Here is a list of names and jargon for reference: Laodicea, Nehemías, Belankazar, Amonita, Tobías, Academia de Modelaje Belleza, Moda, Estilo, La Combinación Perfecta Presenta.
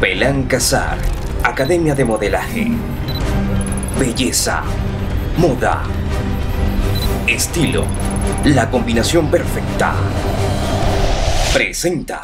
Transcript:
Belankazar, Academia de Modelaje, Belleza, Moda, Estilo, La Combinación Perfecta Presenta.